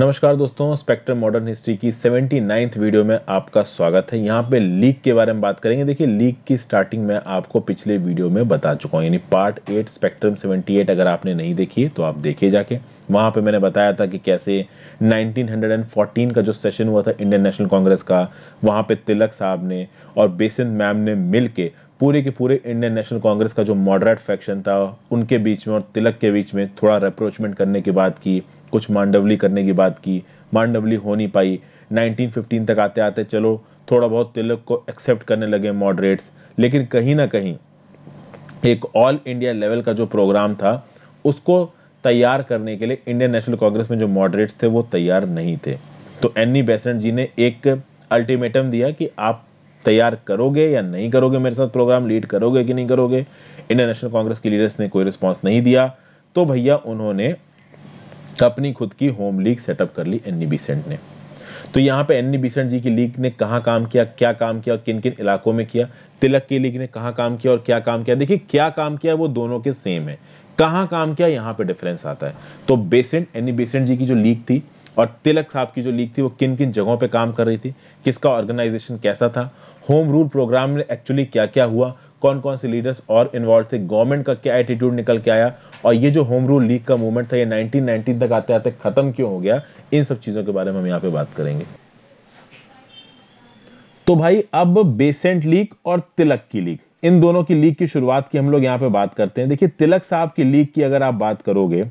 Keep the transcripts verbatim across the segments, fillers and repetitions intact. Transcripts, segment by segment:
नमस्कार दोस्तों, Spectrum modern history की सेवेंटी नाइन्थ वीडियो में आपका स्वागत है। यहाँ पे लीग के बारे में बात करेंगे। देखिए, लीग की स्टार्टिंग में आपको पिछले वीडियो में बता चुका हूँ, यानी part eight Spectrum seventy eight, अगर आपने नहीं देखी है तो आप देखिए जाके। वहाँ पे मैंने बताया था कि कैसे नाइनटीन फोर्टीन का जो सेशन हुआ था इंडियन नेशनल कांग्रेस का, वहाँ पर तिलक साहब ने और बेसेंट मैम ने मिल के पूरे के पूरे इंडियन नेशनल कांग्रेस का जो मॉडरेट फैक्शन था उनके बीच में और तिलक के बीच में थोड़ा रिप्रोचमेंट करने की बात की, कुछ मांडवली करने की बात की। मांडवली हो नहीं पाई। नाइनटीन फिफ्टीन तक आते आते चलो थोड़ा बहुत तिलक को एक्सेप्ट करने लगे मॉडरेट्स, लेकिन कहीं ना कहीं एक ऑल इंडिया लेवल का जो प्रोग्राम था उसको तैयार करने के लिए इंडियन नेशनल कांग्रेस में जो मॉडरेट्स थे वो तैयार नहीं थे। तो एनी बेसेंट जी ने एक अल्टीमेटम दिया कि आप तैयार करोगे या नहीं करोगे, मेरे साथ प्रोग्राम लीड करोगे कि नहीं करोगे। इंडियन नेशनल कांग्रेस की लीडर्स ने कोई रिस्पांस नहीं दिया, तो भैया उन्होंने अपनी खुद की होम लीग सेटअप कर ली एनी बेसेंट ने। तो यहाँ पे एनी बेसेंट जी की लीग ने कहाँ काम किया, क्या काम किया और किन किन इलाकों में किया। तिलक की लीग ने कहाँ काम किया और क्या काम किया। देखिए, क्या काम किया वो दोनों के सेम है, कहाँ काम किया यहाँ पे डिफरेंस आता है। तो बेसेंट एनी बेसेंट जी की जो लीग थी और तिलक साहब की जो लीग थी वो किन किन जगहों पे काम कर रही थी, किसका ऑर्गेनाइजेशन कैसा था, होम रूल प्रोग्राम में एक्चुअली क्या क्या हुआ, कौन कौन से लीडर्स और इन्वॉल्व थे, गवर्नमेंट का क्या एटीट्यूड निकल के आया, और ये जो होम रूल लीग का मूवमेंट था ये नाइनटीन नाइनटीन तक आते आते खत्म क्यों हो गया, इन सब चीज़ों के बारे में हम यहाँ पे बात करेंगे। तो भाई अब बेसेंट लीग और तिलक की लीग, इन दोनों की लीग की शुरुआत की हम लोग यहाँ पे बात करते हैं। देखिए, तिलक साहब की लीग की अगर आप बात करोगे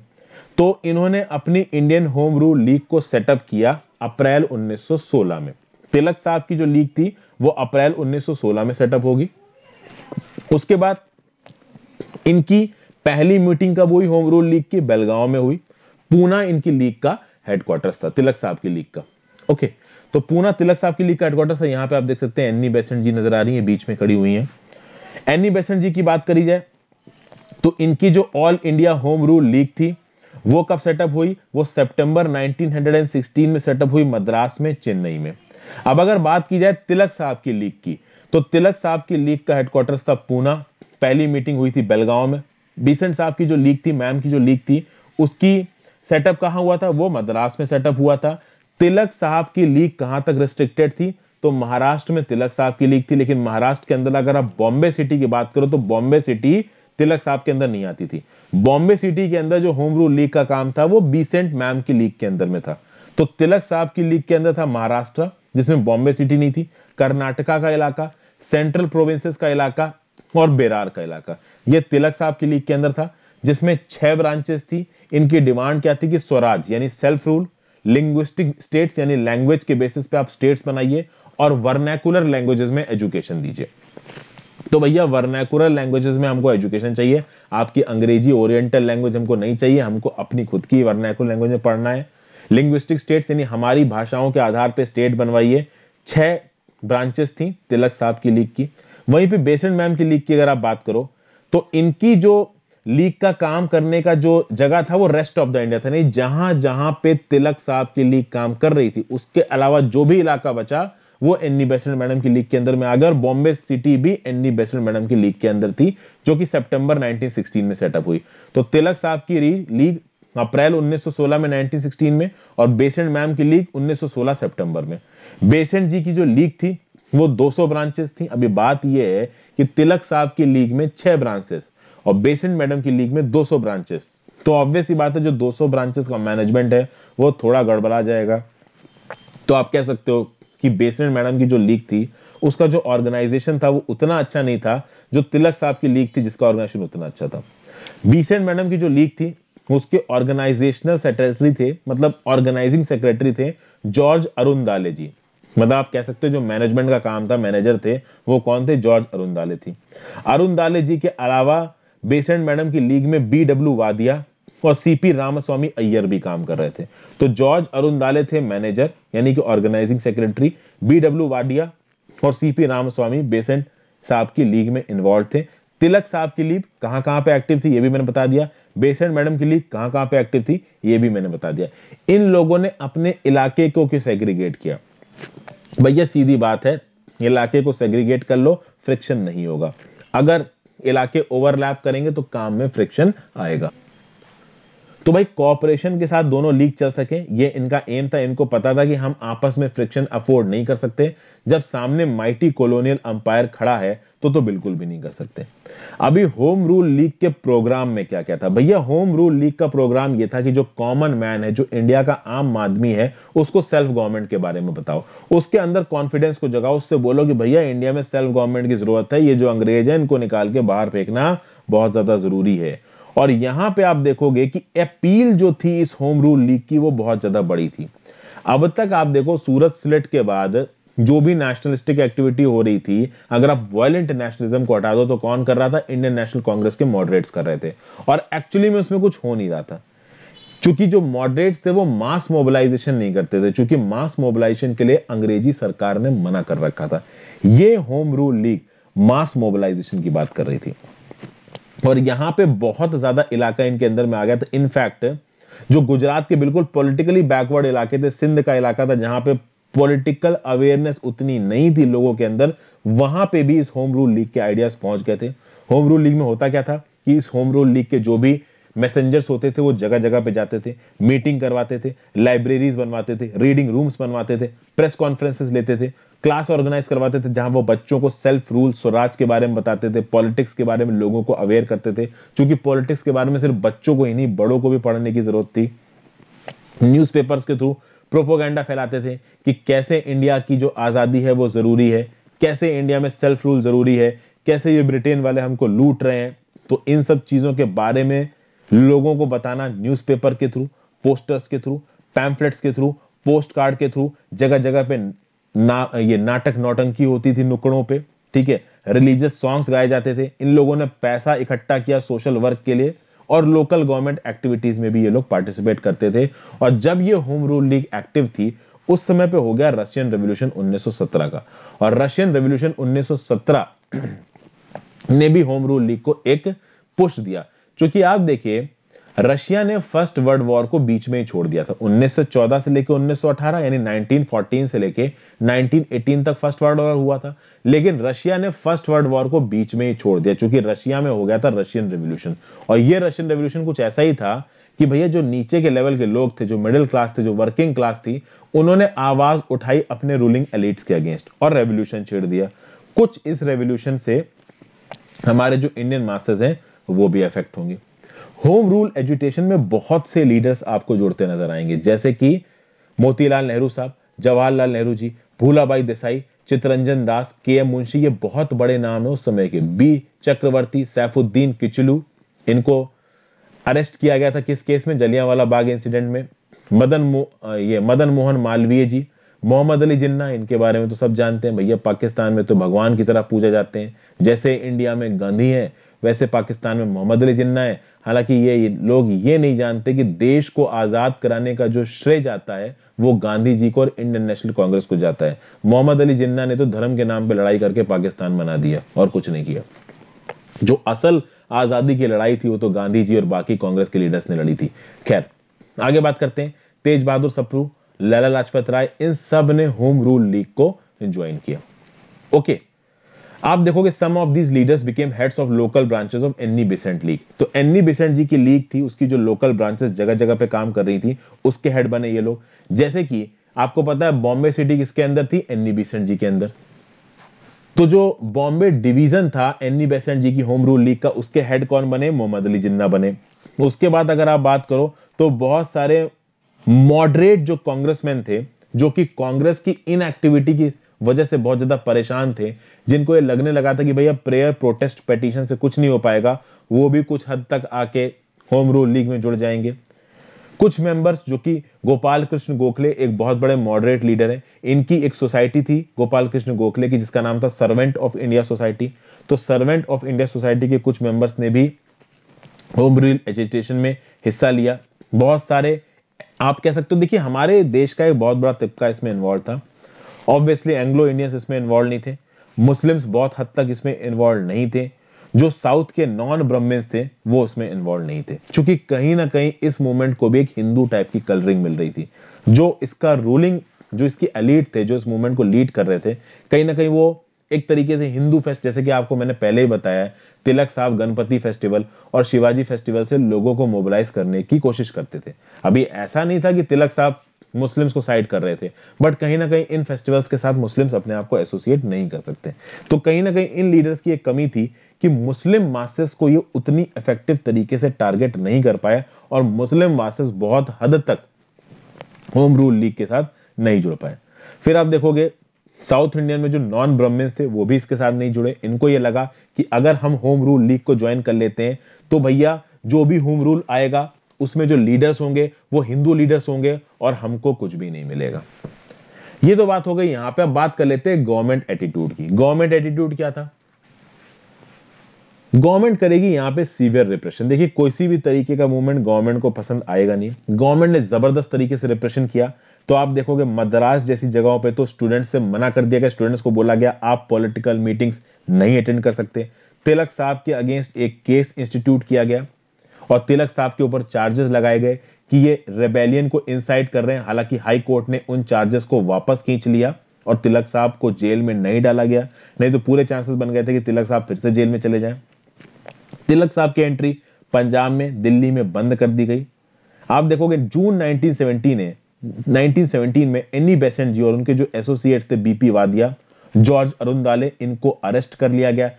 तो इन्होंने अपनी इंडियन होम रूल लीग को सेटअप किया अप्रैल उन्नीस सौ सोलह में। तिलक साहब की जो लीग थी वो अप्रैल उन्नीस सौ सोलह में सेटअप होगी। उसके बाद इनकी पहली मीटिंग कब हुई होम रूल लीग की, बेलगांव में हुई। पूना इनकी लीग का हेडक्वार्टर्स था, तिलक साहब की लीग का। ओके, तो पूना तिलक साहब की लीग का हेडक्वार्टर्स था। यहाँ पे आप देख सकते हैं एनी बेसेंट जी नजर आ रही है, बीच में खड़ी हुई है। एनी बेसेंट जी की बात करी जाए तो इनकी जो all India home rule league थी वो कब सेटअप हुई, वो सितंबर नाइनटीन सिक्सटीन में सेटअप हुई, मद्रास में, चेन्नई में। अब अगर बात की जाए तिलक साहब की लीग की, तो तिलक साहब की लीग का हेडक्वार्टर्स था पूना, पहली मीटिंग हुई थी बेलगांव में। बेसेंट साहब की जो लीग थी, मैम की जो लीग थी, उसकी सेटअप कहाँ हुआ था, वो मद्रास में सेटअप हुआ था। तिलक साहब की लीग कहाँ तक रिस्ट्रिक्टेड थी, तो महाराष्ट्र में तिलक साहब की लीग थी। लेकिन महाराष्ट्र के अंदर अगर आप बॉम्बे सिटी की बात करो तो बॉम्बे सिटी तिलक साहब के अंदर नहीं आती थी। बॉम्बे सिटी के अंदर जो होम रूल लीग का काम था वो बेसेंट मैम की लीग के अंदर में था। तो तिलक साहब की लीग के अंदर था महाराष्ट्र, जिसमें बॉम्बे सिटी नहीं थी, कर्नाटका का इलाका, सेंट्रल प्रोविंसेस का इलाका और बेरार का इलाका। ये तिलक साहब की लीग के अंदर था, जिसमें छह ब्रांचेस थी। इनकी डिमांड क्या थी कि स्वराज यानी सेल्फ रूल, लिंग्विस्टिक स्टेट्स यानी लैंग्वेज के बेसिस पे आप स्टेट्स बनाइए, और वर्नैकुलर लैंग्वेजेस में एजुकेशन दीजिए। तो भैया वर्नैकुलर लैंग्वेजेस में हमको एजुकेशन चाहिए, आपकी अंग्रेजी ओरिएंटल लैंग्वेज हमको नहीं चाहिए, हमको अपनी खुद की वर्नैकुलर लैंग्वेज में पढ़ना है। लिंग्विस्टिक स्टेट्स यानी हमारी भाषाओं के आधार पे स्टेट बनवाइए। छह ब्रांचेस थी तिलक साहब की लीग की। वहीं पे बेसेंट मैम की लीग की अगर आप बात करो तो इनकी जो लीग का काम करने का जो जगह था वो रेस्ट ऑफ द इंडिया था, नहीं जहां जहां पे तिलक साहब की लीग काम कर रही थी उसके अलावा जो भी इलाका बचा वो एनी बेसेंट मैडम की लीग के अंदर में आ गया। और बॉम्बे सिटी भी एनी बेसेंट मैडम की लीग के अंदर थी, जो कि सितंबर नाइनटीन सिक्सटीन में सेटअप हुई। तो तिलक साहब की लीग अप्रैल उन्नीस सौ सोलह में नाइनटीन सिक्सटीन में और बेसेंट मैम की लीग उन्नीस सौ सोलह सितंबर में। बेसेंट जी की जो लीग थी वो दो सौ ब्रांचेस थी। अभी बात यह है कि तिलक साहब की लीग में छह ब्रांचेस और बेसेंट मैडम की लीग में दो सौ ब्रांचेस, तो ऑब्वियस ही बात है जो दो सौ ब्रांचेस का मैनेजमेंट है वो थोड़ा गड़बड़ा जाएगा। तो आप कह सकते हो कि बेसेंट मैडम की जो लीग थी उसका जो ऑर्गेनाइजेशन था वो उतना अच्छा नहीं था जो तिलक साहब की लीग थी जिसका ऑर्गेनाइजेशन उतना अच्छा था। बेसेंट मैडम की जो लीग थी उसके ऑर्गेनाइजेशनल सेक्रेटरी थे, मतलब ऑर्गेनाइजिंग सेक्रेटरी थे जॉर्ज अरुणदाले जी। मतलब आप कह सकते हो जो मैनेजमेंट का काम था, मैनेजर थे, वो कौन थे, जॉर्ज अरुणदाले थी। अरुणदाले जी के अलावा बेसेंट मैडम की लीग में बी डब्ल्यू वादिया और सी पी रामास्वामी अय्यर भी काम कर रहे थे। तो जॉर्ज अरुणदाले थे मैनेजर यानी कि organizing secretary, B W Wadia और सी पी रामास्वामी बेसेंट साहब की लीग में इन्वॉल्व थे। तिलक साहब की लीग कहां कहां पे एक्टिव थी ये भी मैंने बता दिया। बेसेंट मैडम की लीग कहां कहां पे एक्टिव थी ये भी मैंने बता दिया। इन लोगों ने अपने इलाके को क्यों सेग्रीगेट किया, भैया सीधी बात है, इलाके को सेग्रीगेट कर लो फ्रिक्शन नहीं होगा। अगर इलाके ओवरलैप करेंगे तो काम में फ्रिक्शन आएगा। तो भाई कॉपरेशन के साथ दोनों लीग चल सके ये इनका एम था। इनको पता था कि हम आपस में फ्रिक्शन अफोर्ड नहीं कर सकते, जब सामने माइटी कॉलोनियल अंपायर खड़ा है तो तो बिल्कुल भी नहीं कर सकते। अभी होम रूल लीग के प्रोग्राम में क्या क्या था भैया? होम रूल लीग का प्रोग्राम ये था कि जो कॉमन मैन है, जो इंडिया का आम आदमी है, उसको सेल्फ गवर्नमेंट के बारे में बताओ, उसके अंदर कॉन्फिडेंस को जगाओ, उससे बोलो कि भैया इंडिया में सेल्फ गवर्नमेंट की जरूरत है, ये जो अंग्रेज है इनको निकाल के बाहर फेंकना बहुत ज्यादा जरूरी है। और यहां पे आप देखोगे कि अपील जो थी इस होम रूल लीग की वो बहुत ज्यादा बड़ी थी। अब तक आप देखो सूरत स्लेट के बाद जो भी नेशनलिस्टिक एक्टिविटी हो रही थी, अगर आप वायलेंट नेशनलिज्म को हटा दो तो कौन कर रहा था? इंडियन नेशनल कांग्रेस के मॉडरेट्स कर रहे थे, और एक्चुअली में उसमें कुछ हो नहीं रहा था, क्योंकि जो मॉडरेट्स थे वो मास मोबिलाइजेशन नहीं करते थे, क्योंकि मास मोबिलाइजेशन के लिए अंग्रेजी सरकार ने मना कर रखा था। ये home rule league mass mobilisation की बात कर रही थी, और यहां पे बहुत ज्यादा इलाका इनके अंदर में आ गया था। इनफैक्ट जो गुजरात के बिल्कुल पॉलिटिकली बैकवर्ड इलाके थे, सिंध का इलाका था जहां पे पॉलिटिकल अवेयरनेस उतनी नहीं थी लोगों के अंदर, वहां पे भी इस होम रूल लीग के आइडियाज पहुंच गए थे। होम रूल लीग में होता क्या था कि इस होम रूल लीग के जो भी मैसेंजर्स होते थे वो जगह जगह पे जाते थे, मीटिंग करवाते थे, लाइब्रेरीज बनवाते थे, रीडिंग रूम्स बनवाते थे, प्रेस कॉन्फ्रेंसेस लेते थे, क्लास ऑर्गेनाइज करवाते थे जहां वो बच्चों को सेल्फ रूल, स्वराज के बारे में बताते थे, पॉलिटिक्स के बारे में लोगों को अवेयर करते थे, क्योंकि पॉलिटिक्स के बारे में सिर्फ बच्चों को ही नहीं बड़ों को भी पढ़ने की जरूरत थी। न्यूज़पेपर्स के थ्रू प्रोपोगंडा फैलाते थे कि कैसे इंडिया की जो आजादी है वो जरूरी है, कैसे इंडिया में सेल्फ रूल जरूरी है, कैसे ये ब्रिटेन वाले हमको लूट रहे हैं। तो इन सब चीजों के बारे में लोगों को बताना न्यूज़पेपर के थ्रू, पोस्टर्स के थ्रू, पैम्फलेट्स के थ्रू, पोस्ट कार्ड के थ्रू, जगह जगह पे ना ये नाटक नौटंकी होती थी नुक्कड़ों पे, ठीक है, रिलीजियस सॉन्ग्स गाए जाते थे। इन लोगों ने पैसा इकट्ठा किया सोशल वर्क के लिए, और लोकल गवर्नमेंट एक्टिविटीज में भी ये लोग पार्टिसिपेट करते थे। और जब ये होम रूल लीग एक्टिव थी उस समय पे हो गया रशियन रेवोल्यूशन उन्नीस सौ सत्रह का, और रशियन रेवोल्यूशन उन्नीस सौ सत्रह ने भी होम रूल लीग को एक पुश दिया, क्योंकि आप देखिए रशिया ने फर्स्ट वर्ल्ड वॉर को बीच में ही छोड़ दिया था। उन्नीस सौ चौदह से लेकर उन्नीस सौ अठारह यानी उन्नीस सौ चौदह से लेकर उन्नीस सौ अठारह तक फर्स्ट वर्ल्ड वॉर हुआ था, लेकिन रशिया ने फर्स्ट वर्ल्ड वॉर को बीच में ही छोड़ दिया, क्योंकि रशिया में हो गया था रशियन रेवोल्यूशन। और ये रशियन रेवोल्यूशन कुछ ऐसा ही था कि भैया जो नीचे के लेवल के लोग थे, जो मिडिल क्लास थे, जो वर्किंग क्लास थी, उन्होंने आवाज उठाई अपने रूलिंग एलिट्स के अगेंस्ट और रेवोल्यूशन छेड़ दिया। कुछ इस रेवोल्यूशन से हमारे जो इंडियन मासेस हैं वो भी अफेक्ट होंगे। होम रूल एजुटेशन में बहुत से लीडर्स आपको जुड़ते नजर आएंगे, जैसे कि मोतीलाल नेहरू साहब, जवाहरलाल नेहरू जी, भूलाबाई देसाई, चितरंजन दास, के एम मुंशी, ये बहुत बड़े नाम है उस समय के। बी चक्रवर्ती, सैफुद्दीन किचलू, इनको अरेस्ट किया गया था किस केस में? जलियांवाला बाग इंसिडेंट में। मदन मो, ये मदन मोहन मालवीय जी, मोहम्मद अली जिन्ना, इनके बारे में तो सब जानते हैं भैया, पाकिस्तान में तो भगवान की तरह पूजा जाते हैं। जैसे इंडिया में गांधी है वैसे पाकिस्तान में मोहम्मद अली जिन्ना है। हालांकि ये लोग ये नहीं जानते कि देश को आजाद कराने का जो श्रेय जाता है वो गांधी जी को और इंडियन नेशनल कांग्रेस को जाता है। मोहम्मद अली जिन्ना ने तो धर्म के नाम पे लड़ाई करके पाकिस्तान बना दिया और कुछ नहीं किया। जो असल आजादी की लड़ाई थी वो तो गांधी जी और बाकी कांग्रेस के लीडर्स ने लड़ी थी। खैर आगे बात करते हैं। तेज बहादुर सप्रू, लाला लाजपत राय, इन सब ने होम रूल लीग को ज्वाइन किया। ओके, आप देखोगे some of these leaders became heads of local branches of Annie Besant league. तो एनी बेसेंट जी की लीग थी, उसकी जो लोकल ब्रांचेस जगह जगह पे काम कर रही थी, उसके हेड बने ये लोग। जैसे कि आपको पता है बॉम्बे सिटी किसके अंदर थी? एनी बेसेंट जी के अंदर। तो जो बॉम्बे डिवीजन था एनी बेसेंट जी की होम रूल लीग का, उसके हेड कौन बने? मोहम्मद अली जिन्ना बने। उसके बाद अगर आप बात करो तो बहुत सारे मॉडरेट जो कांग्रेसमैन थे, जो कि कांग्रेस की इनएक्टिविटी की वजह से बहुत ज्यादा परेशान थे, जिनको ये लगने लगा था कि भैया प्रेयर, प्रोटेस्ट, पेटिशन से कुछ नहीं हो पाएगा, वो भी कुछ हद तक आके होम रूल लीग में जुड़ जाएंगे। कुछ मेंबर्स जो कि गोपाल कृष्ण गोखले एक बहुत बड़े मॉडरेट लीडर हैं, इनकी एक सोसाइटी थी गोपाल कृष्ण गोखले की जिसका नाम था सर्वेंट ऑफ इंडिया सोसाइटी। तो सर्वेंट ऑफ इंडिया सोसाइटी के कुछ मेंबर्स ने भी होम रूल एजुटेशन में हिस्सा लिया। बहुत सारे आप कह सकते हो, देखिए हमारे देश का एक बहुत बड़ा तबका इसमें इन्वॉल्व था। ऑब्वियसली एंग्लो इंडियंस इसमें इन्वॉल्व नहीं थे, मुस्लिम्स बहुत हद तक इसमें इन्वॉल्व नहीं थे, जो साउथ के नॉन ब्राह्मण्स थे वो इसमें इन्वॉल्व नहीं थे, क्योंकि कहीं ना कहीं इस मूवमेंट को भी एक हिंदू टाइप की कलरिंग मिल रही थी। जो इसका रूलिंग, जो इसकी एलीट थे, जो इस मूवमेंट को लीड कर रहे थे, कहीं ना कहीं वो एक तरीके से हिंदू फेस्ट, जैसे कि आपको मैंने पहले ही बताया है, तिलक साहब गणपति फेस्टिवल और शिवाजी फेस्टिवल से लोगों को मोबिलाइज करने की कोशिश करते थे। अभी ऐसा नहीं था कि तिलक साहब मुस्लिम्स को साइड कर रहे थे, बट कहीं ना कहीं इन फेस्टिवल्स के साथ मुस्लिम्स अपने आप को एसोसिएट नहीं कर सकते। तो कहीं ना कहीं इन लीडर्स की एक कमी थी कि मुस्लिम मासेस को ये उतनी इफेक्टिव तरीके से टारगेट नहीं कर पाए और मुस्लिम मासेस बहुत हद तक होम रूल लीग के साथ नहीं जुड़ पाए। फिर आप देखोगे साउथ इंडियन में जो नॉन ब्राह्मण थे वो भी इसके साथ नहीं जुड़े। इनको ये लगा कि अगर हम होम रूल लीग को ज्वाइन कर लेते हैं तो भैया जो भी होम रूल आएगा उसमें जो लीडर्स होंगे वो हिंदू लीडर्स होंगे और हमको कुछ भी नहीं मिलेगा। ये तो बात हो गई। यहां पे अब बात कर लेते हैं गवर्नमेंट एटीट्यूड की। गवर्नमेंट एटीट्यूड क्या था? गवर्नमेंट करेगी यहाँ पे सीवियर रिप्रेशन। देखिए कोई भी तरीके का मूवमेंट गवर्नमेंट को पसंद आएगा नहीं। गवर्नमेंट ने जबरदस्त तरीके से रिप्रेशन किया। तो आप देखोगे मद्रास जैसी जगहों पे तो स्टूडेंट्स से मना कर दिया गया, स्टूडेंट्स को बोला गया आप पॉलिटिकल मीटिंग्स नहीं अटेंड कर सकते। तिलक साहब के अगेंस्ट एक केस इंस्टीट्यूट किया गया और तिलक साहब के ऊपर चार्जेस लगाए गए कि ये रेबेलियन को इंसाइट कर रहे हैं। हालांकि हाई कोर्ट ने उन चार्जेस को वापस खींच लिया और तिलक साहब को जेल में नहीं डाला गया, नहीं तो पूरे चांसेस बन गए थे कि तिलक साहब फिर से जेल में चले जाएं। तिलक साहब की एंट्री पंजाब में, दिल्ली में बंद कर दी गई। आप देखोगे जून नाइनटीन सत्रह ने नाइनटीन सत्रह में एनी बेसेंट जी और उनके जो एसोसिएट्स थे बीपी वादिया, जॉर्ज अरुणदाले, इनको अरेस्ट कर लिया गया।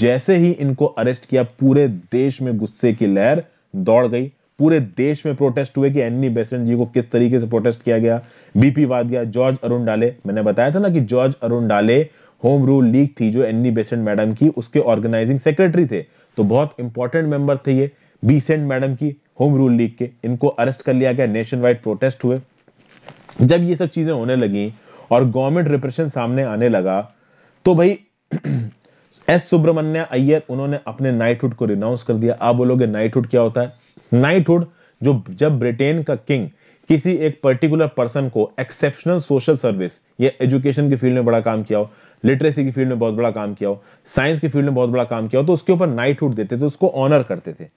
जैसे ही इनको अरेस्ट किया पूरे देश में गुस्से की लहर दौड़ गई। पूरे देश में प्रोटेस्ट हुए कि एनी बेसेंट जी को किस तरीके से प्रोटेस्ट किया गया। बीपी वादिया, जॉर्ज अरुणदाले, मैंने बताया था ना कि George Arundale home rule league थी जो एनी बेसेंट मैडम की, उसके ऑर्गेनाइजिंग सेक्रेटरी थे, तो बहुत इंपॉर्टेंट मेंबर थे ये बेसेंट मैडम की होम रूल लीग के। इनको अरेस्ट कर लिया गया, नेशन वाइड प्रोटेस्ट हुए। जब ये सब चीजें होने लगी और गवर्नमेंट रिप्रेशन सामने आने लगा तो भाई एस सुब्रमण्य अय्यर उन्होंने अपने नाइटहुड को रिनाउंस कर दिया। आप बोलोगे नाइटहुड क्या होता है? नाइटहुड जो जब ब्रिटेन का किंग किसी एक पर्टिकुलर पर्सन को एक्सेप्शनल सोशल सर्विस, ये एजुकेशन की फील्ड में बड़ा काम किया हो, लिटरेसी की फील्ड में बहुत बड़ा काम किया हो, साइंस की फील्ड में बहुत बड़ा काम किया हो, तो उसके ऊपर नाइटहुड देते थे, उसको ऑनर करते थे।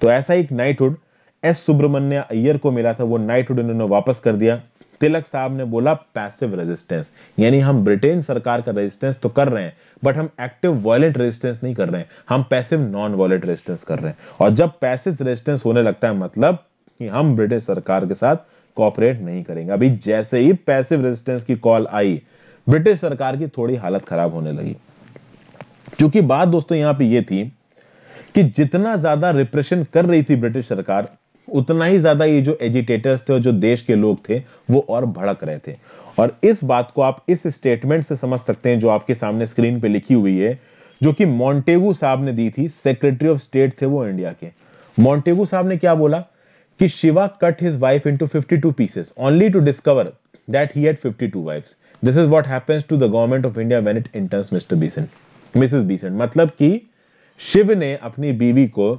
तो ऐसा एक नाइटहुड एस सुब्रमण्य अय्यर को मिला था, वो नाइटहुड इन्होंने वापस कर दिया। तिलक साहब ने बोला पैसिव रेजिस्टेंस, यानी हम ब्रिटेन सरकार का रेजिस्टेंस तो कर रहे हैं बट हम एक्टिव वायलेंट रेजिस्टेंस नहीं कर रहे हैं, हम पैसिव नॉन वायलेंट रेजिस्टेंस कर रहे हैं। और जब पैसिव रेजिस्टेंस होने लगता है मतलब कि हम ब्रिटिश सरकार के साथ कोऑपरेट नहीं करेंगे। अभी जैसे ही पैसिव रेजिस्टेंस की कॉल आई ब्रिटिश सरकार की थोड़ी हालत खराब होने लगी, क्योंकि बात दोस्तों यहां पर यह थी कि जितना ज्यादा रिप्रेशन कर रही थी ब्रिटिश सरकार उतना ही ज्यादा ये जो एजिटेटर्स थे और जो देश के लोग थे वो और भड़क रहे थे। और इस बात को आप इस स्टेटमेंट से समझ सकते हैं जो आपके सामने स्क्रीन पे लिखी हुई है, जो कि मोंटेगू साहब ने दी थी, सेक्रेटरी ऑफ स्टेट थे वो इंडिया के। मोंटेगू साहब ने क्या बोला कि Shiva cut his wife into fifty two pieces only to discover that he had fifty two wives. This is what happens to the government of India when it interns mister Besant, Mrs Besant. मतलब कि शिव ने अपनी बीवी को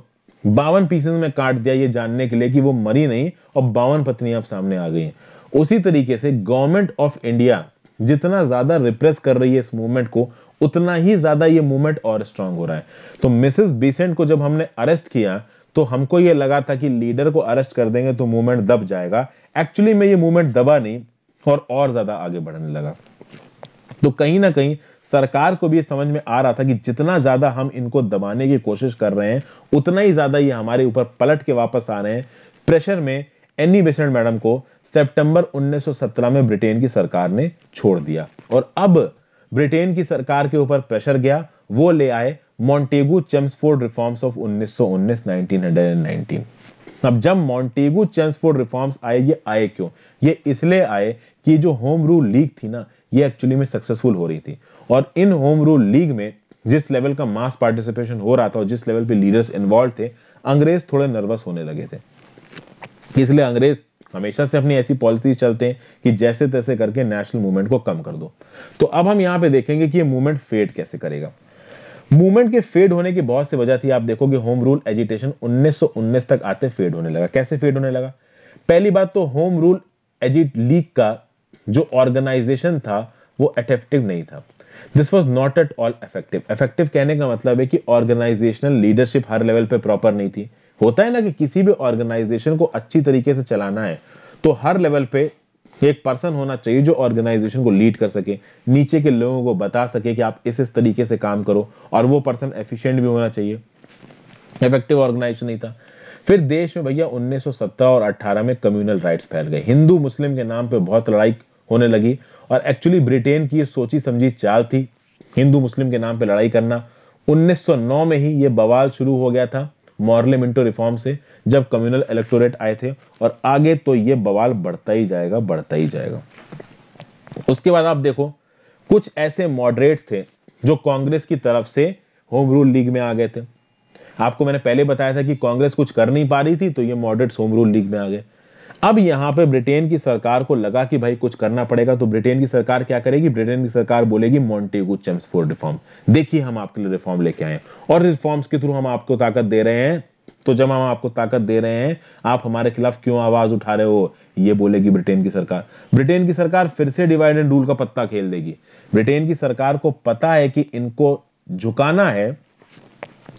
बावन pieces में काट दिया ये जानने के लिए कि वो मरी नहीं और बावन पत्नियां अब सामने आ गई हैं। उसी तरीके से गवर्नमेंट ऑफ इंडिया जितना ज्यादा रिप्रेस कर रही है इस मूवमेंट को उतना ही ज्यादा ये मूवमेंट और स्ट्रांग हो रहा है। तो मिसेस बेसेंट को जब हमने अरेस्ट किया तो हमको ये लगा था कि लीडर को अरेस्ट कर देंगे तो मूवमेंट दब जाएगा, एक्चुअली में ये मूवमेंट दबा नहीं और, और ज्यादा आगे बढ़ने लगा। तो कहीं ना कहीं सरकार को भी समझ में आ रहा था कि जितना ज्यादा हम इनको दबाने की कोशिश कर रहे हैं उतना ही ज्यादा ये हमारे ऊपर पलट के वापस आ रहे हैं। प्रेशर में एनी बेसेंट मैडम को सितंबर उन्नीस सौ सत्रह में ब्रिटेन की सरकार ने छोड़ दिया और अब ब्रिटेन की सरकार के ऊपर प्रेशर गया, वो ले आए मोंटेगू चेम्सफोर्ड रिफॉर्म्स ऑफ उन्नीस सौ उन्नीस, नाइनटीन नाइनटीन। अब जब मोंटेगू चेम्सफोर्ड रिफॉर्म्स आए, ये आए क्यों? ये इसलिए आए कि जो होम रूल लीग थी ना ये एक्चुअली में सक्सेसफुल हो रही थी और इन होम रूल लीग में जिस लेवल का मास पार्टिसिपेशन हो रहा था और जिस लेवल पे लीडर्स इन्वॉल्व थे, अंग्रेज थोड़े नर्वस होने लगे थे। इसलिए अंग्रेज हमेशा से अपनी ऐसी पॉलिसी चलते हैं कि जैसे तैसे करके नेशनल मूवमेंट को कम कर दो। तो अब हम यहाँ पे देखेंगे कि ये मूवमेंट फेड कैसे करेगा। मूवमेंट के फेड होने की बहुत सी वजह थी। आप देखोगे होम रूल एजिटेशन उन्नीस सौ उन्नीस तक आते फेड होने लगा। कैसे फेड होने लगा? पहली बात तो होम रूल एजिट लीग का जो ऑर्गेनाइजेशन था वो इफेक्टिव नहीं था। This was not at all effective. Effective कहने का मतलब है कि ऑर्गेनाइजेशनल लीडरशिप हर लेवल पे प्रॉपर नहीं थी। होता है ना कि किसी भी ऑर्गेनाइजेशन को अच्छी तरीके से चलाना है तो हर लेवल पे एक पर्सन होना चाहिए जो ऑर्गेनाइजेशन को लीड कर सके, नीचे के लोगों को बता सके कि आप इस इस तरीके से काम करो, और वो पर्सन एफिशिएंट भी होना चाहिए। इफेक्टिव ऑर्गेनाइजेशन नहीं था। फिर देश में भैया उन्नीस सौ सत्रह और अठारह में कम्युनल राइट्स फैल गए। हिंदू मुस्लिम के नाम पे बहुत लड़ाई होने लगी, और एक्चुअली ब्रिटेन की ये सोची समझी चाल थी हिंदू मुस्लिम के नाम पे लड़ाई करना। उन्नीस सौ नौ में ही ये बवाल शुरू हो गया था मॉर्ले मिंटो रिफॉर्म से, जब कम्युनल इलेक्टोरेट आए थे, और आगे तो ये बवाल बढ़ता ही जाएगा बढ़ता ही जाएगा। उसके बाद आप देखो कुछ ऐसे मॉडरेट्स थे जो कांग्रेस की तरफ से होम रूल लीग में आ गए थे। आपको मैंने पहले बताया था कि कांग्रेस कुछ कर नहीं पा रही थी, तो ये मॉडरेट्स होम रूल लीग में आ गए। अब यहाँ पे ब्रिटेन की सरकार को लगा कि भाई कुछ करना पड़ेगा, तो ब्रिटेन की सरकार क्या करेगी? ब्रिटेन की सरकार बोलेगी मॉन्टेगू चेम्सफोर्ड रिफॉर्म, देखिए हम आपके लिए रिफॉर्म लेके आए हैं, और रिफॉर्म्स के थ्रू हम आपको ताकत दे रहे हैं, तो जब हम आपको ताकत दे रहे हैं आप हमारे खिलाफ क्यों आवाज उठा रहे हो, ये बोलेगी ब्रिटेन की सरकार। ब्रिटेन की सरकार फिर से डिवाइड एंड रूल का पत्ता खेल देगी। ब्रिटेन की सरकार को पता है कि इनको झुकाना है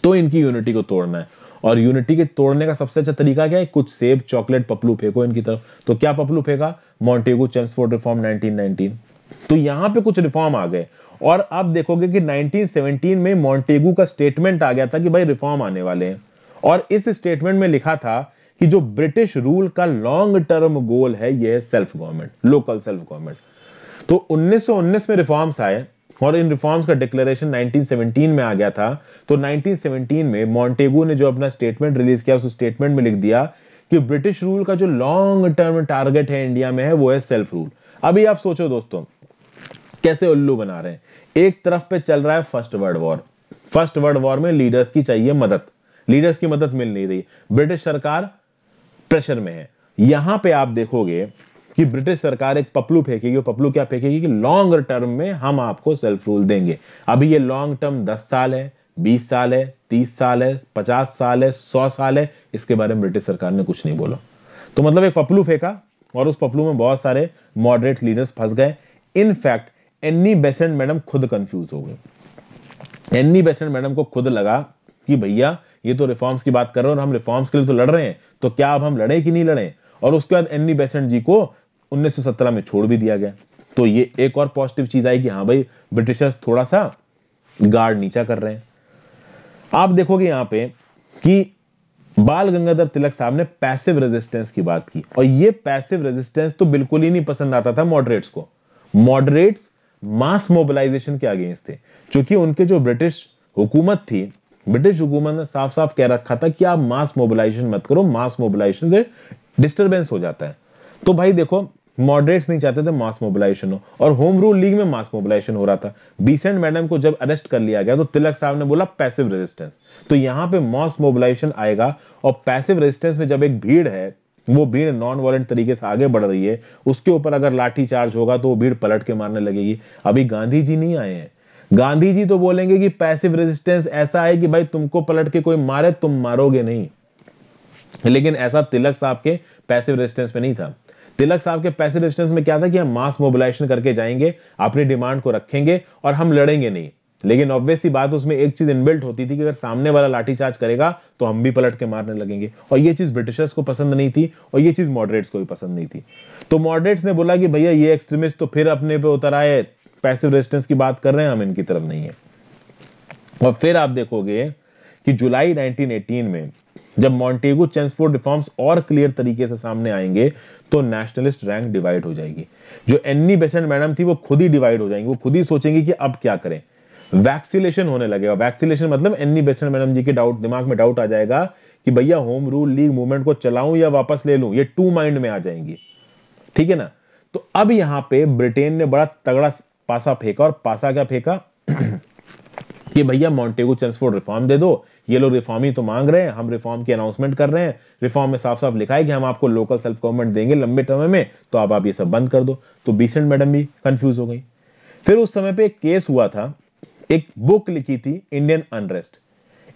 तो इनकी यूनिटी को तोड़ना है, और यूनिटी के तोड़ने का सबसे अच्छा तरीका क्या है? कुछ सेब चॉकलेट पपलू फेंको इनकी तरफ। तो क्या पपलू फेंका? Montagu Chelmsford reform nineteen nineteen. तो यहाँ पे कुछ रिफॉर्म आ गए, और आप देखोगे कि नाइनटीन सेवनटीन में मॉन्टेगू का स्टेटमेंट आ गया था कि भाई रिफॉर्म आने वाले हैं, और इस स्टेटमेंट में लिखा था कि जो ब्रिटिश रूल का लॉन्ग टर्म गोल है यह है self government, local self government. तो उन्नीस सौ उन्नीस में रिफॉर्म्स आए, और इन रिफॉर्म्स का डिक्लेरेशन नाइनटीन सेवनटीन में आ गया था। तो नाइनटीन सेवनटीन में मॉन्टेगू ने जो अपना स्टेटमेंट रिलीज किया, उस स्टेटमेंट में लिख दिया कि ब्रिटिश रूल का जो लॉन्ग टर्म टारगेट है इंडिया में है वो है सेल्फ रूल। अभी आप सोचो दोस्तों कैसे उल्लू बना रहे हैं। एक तरफ पे चल रहा है first world war, first world war में लीडर्स की चाहिए मदद, लीडर्स की मदद मिल नहीं रही, ब्रिटिश सरकार प्रेशर में है। यहां पर आप देखोगे कि ब्रिटिश सरकार एक पपलू फेंकेगी, और पपलू क्या फेंकेगी कि लॉन्ग टर्म में हम आपको सेल्फ रूल देंगे। अभी ये लॉन्ग टर्म दस साल है, बीस साल है, तीस साल है, पचास साल है, सौ साल है, इसके बारे में ब्रिटिश सरकार ने कुछ नहीं बोला। तो मतलब एक पपलू फेंका, और उस पपलू में बहुत सारे मॉडरेट लीडर्स फंस गए। इनफैक्ट एनी बेसेंट मैडम खुद कंफ्यूज हो गई। एनी बेसेंट मैडम को खुद लगा कि भैया ये तो रिफॉर्म्स की बात कर रहे हैं, और हम रिफॉर्म्स के लिए तो लड़ रहे हैं, तो क्या अब हम लड़े कि नहीं लड़े? और उसके बाद एनी बेसेंट जी को उन्नीस सौ सत्रह में छोड़ भी दिया गया। तो ये एक और पॉजिटिव चीज आई कि हाँ भाई ब्रिटिशर्स थोड़ा सा गार्ड नीचा कर रहे हैं। आप देखोगे यहाँ पे कि बाल गंगाधर तिलक साहब ने पैसिव रेजिस्टेंस की बात की, और ये पैसिव रेजिस्टेंस तो बिल्कुल ही नहीं पसंद आता था मॉडरेट्स को। मॉडरेट्स मास मोबिलाइजेशन के अगेंस्ट थे, क्योंकि उनके जो ब्रिटिश हुकूमत थी, ब्रिटिश हुकूमत ने साफ साफ कह रखा था कि आप मास मोबिलाइजेशन मत करो, मास मोबिलाइजेशन से डिस्टर्बेंस हो जाता है। तो भाई देखो मॉडरेट्स नहीं चाहते थे मास मोबिलाइजेशन हो, और होम रूल लीग में मास मोबिलाइजेशन हो रहा था। बेसेंट मैडम को जब अरेस्ट कर लिया गया तो तिलक साहब ने बोला पैसिव रेजिस्टेंस। तो यहाँ पे मास मोबिलाइजेशन आएगा, और पैसिव रेजिस्टेंस में जब एक भीड़ है, वो भीड़ नॉन वायलेंट तरीके से आगे बढ़ रही है, उसके ऊपर अगर लाठी चार्ज होगा तो वो भीड़ पलट के मारने लगेगी। अभी गांधी जी नहीं आए हैं, गांधी जी तो बोलेंगे कि पैसिव रेजिस्टेंस ऐसा है कि भाई तुमको पलट के कोई मारे तुम मारोगे नहीं, लेकिन ऐसा तिलक साहब के पैसिव रेजिस्टेंस में नहीं था। तिलक साहब के पैसिव रेजिस्टेंस में क्या था कि हम मास मोबिलाइजेशन करके जाएंगे, अपनी डिमांड को रखेंगे, और हम लड़ेंगे नहीं। लेकिन ऑब्वियसली बात उसमें एक चीज इनबिल्ट होती थी कि अगर सामने वाला लाठीचार्ज करेगा तो हम भी पलट के मारने लगेंगे, और ये चीज ब्रिटिशर्स को पसंद नहीं थी, और ये चीज मॉडरेट्स को भी पसंद नहीं थी। तो मॉडरेट्स ने बोला कि भैया ये एक्सट्रीमिस्ट तो फिर अपने पे उतर आए, पैसिव रेजिस्टेंस की बात कर रहे हैं हम, इनकी तरफ नहीं है। और फिर आप देखोगे कि जुलाई नाइनटीन एटीन में जब मॉन्टेगू चेम्सफोर्ड रिफॉर्म्स और क्लियर तरीके से सामने आएंगे तो नेशनलिस्ट रैंक डिवाइड हो जाएगी। जो एनी बेसेंट मैडम थी वो खुद ही डिवाइड हो जाएंगी, वो खुद ही सोचेंगे कि अब क्या करें। वैक्सीनेशन होने लगेगा, वैक्सीनेशन मतलब एनी बेसेंट मैडम जी के डाउट दिमाग में डाउट आ जाएगा कि भैया होम रूल लीग मूवमेंट को चलाऊं या वापस ले लूं, ये टू माइंड में आ जाएंगी, ठीक है ना। तो अब यहां पर ब्रिटेन ने बड़ा तगड़ा पासा फेंका, और पासा क्या फेंका कि भैया मॉन्टेगू चेम्सफोर्ड रिफॉर्म दे दो, ये लोग रिफॉर्म ही तो मांग रहे हैं, हम रिफॉर्म की अनाउंसमेंट कर रहे हैं, रिफॉर्म में साफ साफ लिखा है कि हम आपको लोकल सेल्फ गवर्नमेंट देंगे लंबे टर्म में, तो अब आप ये सब बंद कर दो। तो बेसेंट मैडम भी कंफ्यूज हो गई। फिर उस समय पे एक केस हुआ था, एक बुक लिखी थी इंडियन अनरेस्ट,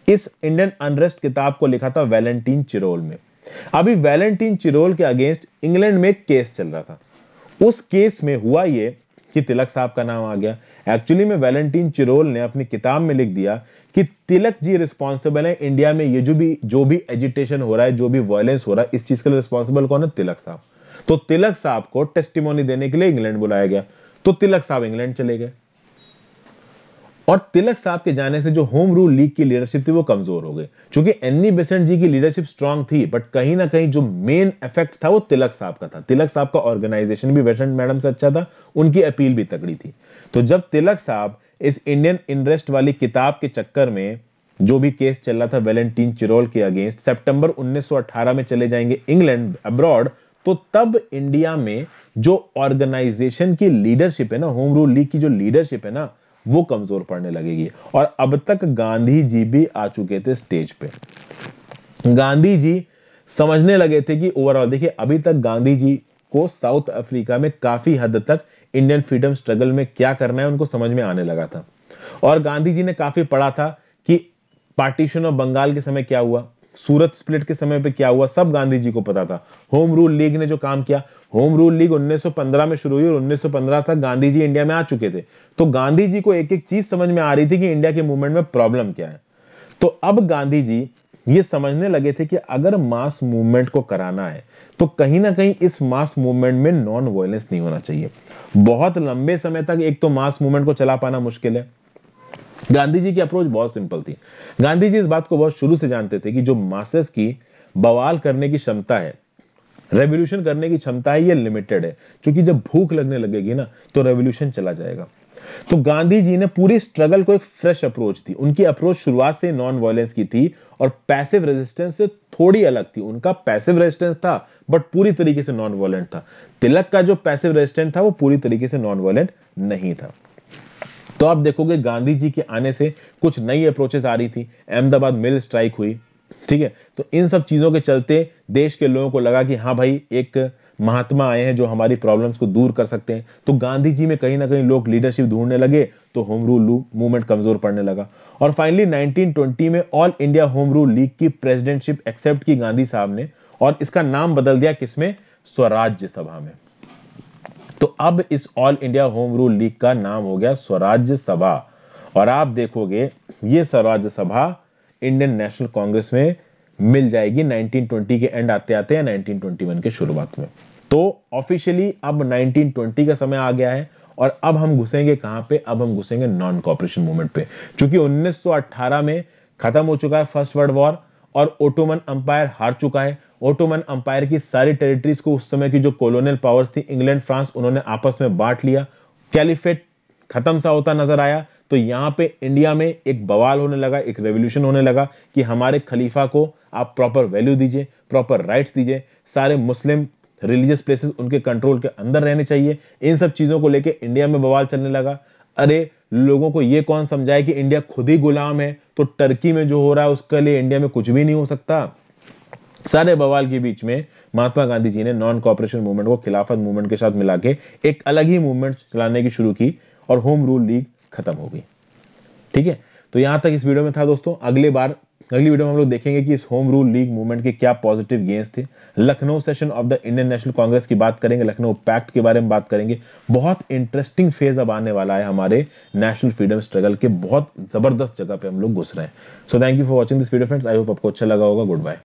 इस इंडियन अनरेस्ट किताब को लिखा था वैलेंटाइन चिरोल में। अभी वैलेंटाइन चिरोल के अगेंस्ट इंग्लैंड में एक केस चल रहा था। उस केस में हुआ ये कि तिलक साहब का नाम आ गया। एक्चुअली में वैलेंटाइन चिरोल ने अपनी किताब में लिख दिया कि तिलक जी रिस्पॉन्सिबल है इंडिया में ये जो भी जो भी एजिटेशन हो रहा है, जो भी वायलेंस हो रहा है, इस चीज के लिए रिस्पॉन्सिबल कौन है? तिलक साहब। तो तिलक साहब को टेस्टिमोनी देने के लिए इंग्लैंड बुलाया गया, तो तिलक साहब इंग्लैंड चले गए। और तिलक साहब के जाने से जो होम रूल लीग की लीडरशिप थी वो कमजोर हो गई। चूंकि एनी बेसेंट जी की लीडरशिप स्ट्रांग थी, बट कहीं ना कहीं जो मेन इफेक्ट था वो तिलक साहब का था। तिलक साहब का ऑर्गेनाइजेशन भी बेसेंट मैडम से अच्छा था, उनकी अपील भी तगड़ी थी। तो जब तिलक साहब इस इंडियन इंटरेस्ट वाली किताब के चक्कर में, जो भी केस चल रहा था वैलेंटाइन चिरोल के अगेंस्ट, सितंबर उन्नीस सौ अठारह में चले जाएंगे इंग्लैंड अब्रॉड, तो तब इंडिया में जो ऑर्गेनाइजेशन की लीडरशिप है ना, होम रूल लीग की जो लीडरशिप है ना, वो कमजोर पड़ने लगेगी। और अब तक गांधी जी भी आ चुके थे स्टेज पे। गांधी जी समझने लगे थे कि ओवरऑल, देखिए अभी तक गांधी जी को साउथ अफ्रीका में काफी हद तक इंडियन फ्रीडम स्ट्रगल में क्या करना है उनको समझ में आने लगा था। और गांधी जी ने काफी पढ़ा था कि पार्टीशन ऑफ बंगाल के समय क्या हुआ, सूरत स्प्लिट के समय पे क्या हुआ, सब गांधी जी को पता था। होम रूल लीग ने जो काम किया, होम रूल लीग उन्नीस सौ पंद्रह में शुरू हुई और उन्नीस सौ पंद्रह तक गांधी जी इंडिया में आ चुके थे। तो गांधी जी को एक एक चीज समझ में आ रही थी कि इंडिया के मूवमेंट में प्रॉब्लम क्या है। तो अब गांधी जी ये समझने लगे थे कि अगर मास मूवमेंट को कराना है तो कहीं ना कहीं इस मास मूवमेंट में नॉन वायलेंस नहीं होना चाहिए। बहुत लंबे समय तक एक तो मास मूवमेंट को चला पाना मुश्किल है। गांधी जी की अप्रोच बहुत सिंपल थी। गांधी जी इस बात को बहुत शुरू से जानते थे कि जो मासेस की बवाल करने की क्षमता है, रेवोल्यूशन करने की क्षमता है, ये लिमिटेड है। क्योंकि जब भूख लगने लगेगी ना तो रेवोल्यूशन चला जाएगा। तो गांधी जी ने पूरी स्ट्रगल को एक फ्रेश अप्रोच थी। उनकी अप्रोच शुरुआत से नॉन वायलेंस की थी और पैसिव रेजिस्टेंस से थोड़ी अलग थी। उनका पैसिव रेजिस्टेंस था बट पूरी तरीके से नॉन वायलेंट था। तिलक का जो पैसिव रेजिस्टेंस था वो पूरी तरीके से नॉन वायलेंट नहीं था। तो आप देखोगे गांधी जी के आने से कुछ नई अप्रोचेस आ रही थी। अहमदाबाद मिल स्ट्राइक हुई, ठीक है। तो इन सब चीजों के चलते देश के लोगों को लगा कि हाँ भाई, एक महात्मा आए हैं जो हमारी प्रॉब्लम्स को दूर कर सकते हैं। तो गांधी जी में कहीं ना कहीं लोग लीडरशिप ढूंढने लगे, तो होम रूल मूवमेंट कमजोर पड़ने लगा। और फाइनली नाइनटीन ट्वेंटी में all India home rule league की प्रेसिडेंटशिप एक्सेप्ट की गांधी साहब ने, और इसका नाम बदल दिया किसमें, स्वराज्य सभा में। तो अब इस all India home rule league का नाम हो गया स्वराज्य सभा। और आप देखोगे ये स्वराज्य सभा इंडियन नेशनल कांग्रेस में मिल जाएगी नाइनटीन ट्वेंटी के एंड आते आते या नाइनटीन ट्वेंटी वन के शुरुआत में। तो ऑफिशियली अब नाइनटीन ट्वेंटी का समय आ गया है। और अब हम घुसेंगे कहां पे, अब हम घुसेंगे नॉन कॉपरेशन मूवमेंट पे। चूंकि उन्नीस सौ अठारह में खत्म हो चुका है फर्स्ट वर्ल्ड वॉर और ओटोमन अंपायर हार चुका है। ओटोमन अंपायर की सारी टेरिटरीज को उस समय की जो कॉलोनियल पावर्स थी, इंग्लैंड फ्रांस, उन्होंने आपस में बांट लिया। कैलिफेट खत्म सा होता नजर आया। तो यहाँ पे इंडिया में एक बवाल होने लगा, एक रेवोल्यूशन होने लगा कि हमारे खलीफा को आप प्रॉपर वैल्यू दीजिए, प्रॉपर राइट्स दीजिए, सारे मुस्लिम रिलीजियस प्लेसेस उनके कंट्रोल के अंदर रहने चाहिए। इन सब चीजों को लेके इंडिया में बवाल चलने लगा। अरे लोगों को ये कौन समझाए कि इंडिया खुद ही गुलाम है, तो टर्की में जो हो रहा है उसके लिए इंडिया में कुछ भी नहीं हो सकता। सारे बवाल के बीच में महात्मा गांधी जी ने नॉन कॉपरेशन मूवमेंट को खिलाफत मूवमेंट के साथ मिला के एक अलग ही मूवमेंट चलाने की शुरू की और होम रूल लीग खत्म हो गई, ठीक है। तो यहां तक इस वीडियो में था दोस्तों। अगले बार अगली वीडियो में हम लोग देखेंगे कि इस होम रूल लीग मूवमेंट के क्या पॉजिटिव गेंस थे। Lucknow session of the Indian national Congress की बात करेंगे, लखनऊ पैक्ट के बारे में बात करेंगे। बहुत इंटरेस्टिंग फेज अब आने वाला है हमारे नेशनल फ्रीडम स्ट्रगल के। बहुत जबरदस्त जगह पे हम लोग घुस रहे हैं। So thank you for watching this video friends. I hope आपको अच्छा लगा होगा। Good bye.